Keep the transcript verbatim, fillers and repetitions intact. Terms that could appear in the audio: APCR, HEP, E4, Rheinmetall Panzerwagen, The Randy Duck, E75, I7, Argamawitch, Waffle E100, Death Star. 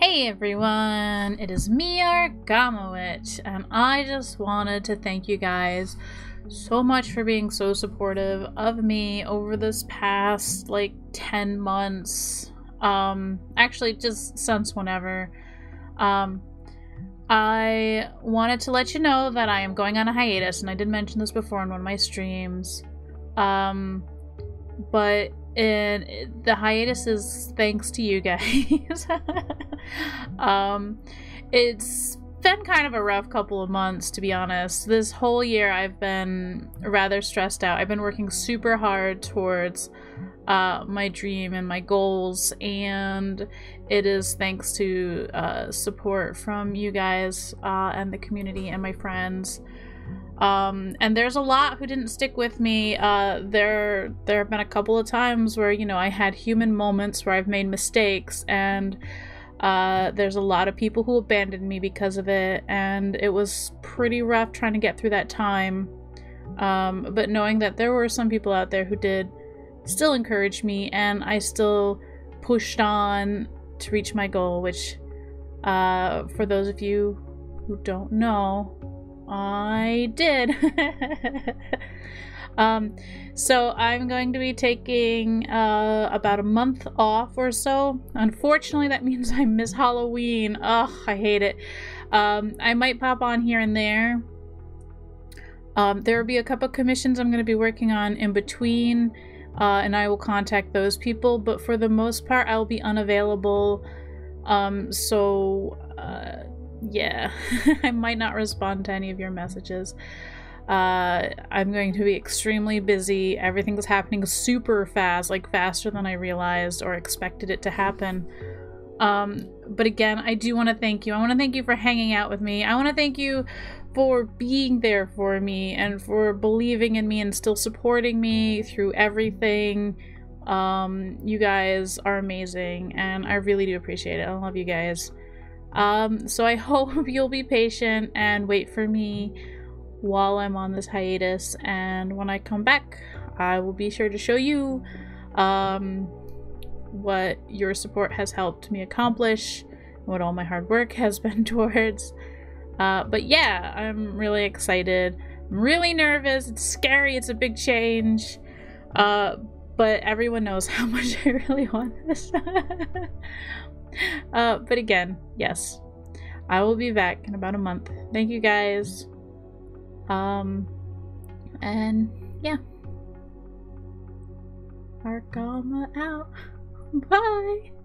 Hey everyone, it is me, Argamawitch, and I just wanted to thank you guys so much for being so supportive of me over this past like ten months, um, actually just since whenever. Um, I wanted to let you know that I am going on a hiatus, and I did mention this before in one of my streams, um, but and the hiatus is thanks to you guys. um, it's been kind of a rough couple of months, to be honest. This whole year I've been rather stressed out. I've been working super hard towards uh, my dream and my goals, and it is thanks to uh, support from you guys uh, and the community and my friends. Um, and there's a lot who didn't stick with me. Uh, there, there have been a couple of times where, you know, I had human moments where I've made mistakes, and uh, there's a lot of people who abandoned me because of it, and it was pretty rough trying to get through that time. Um, but knowing that there were some people out there who did still encourage me, and I still pushed on to reach my goal, which, uh, for those of you who don't know, I did. um, so I'm going to be taking uh, about a month off or so. Unfortunately, that means I miss Halloween. Ugh, I hate it. Um, I might pop on here and there. Um, there will be a couple commissions I'm going to be working on in between, uh, and I will contact those people. But for the most part, I'll be unavailable. Um, so... Uh, yeah, I might not respond to any of your messages. Uh, I'm going to be extremely busy. Everything's happening super fast, like faster than I realized or expected it to happen. Um, but again, I do want to thank you. I want to thank you for hanging out with me. I want to thank you for being there for me and for believing in me and still supporting me through everything. Um, you guys are amazing, and I really do appreciate it. I love you guys. Um, so I hope you'll be patient and wait for me while I'm on this hiatus, and when I come back, I will be sure to show you, um, what your support has helped me accomplish, what all my hard work has been towards, uh, but yeah, I'm really excited, I'm really nervous, it's scary, it's a big change, uh, but everyone knows how much I really want this. Uh, but again, yes, I will be back in about a month. Thank you guys. Um, and yeah. Argama out. Bye.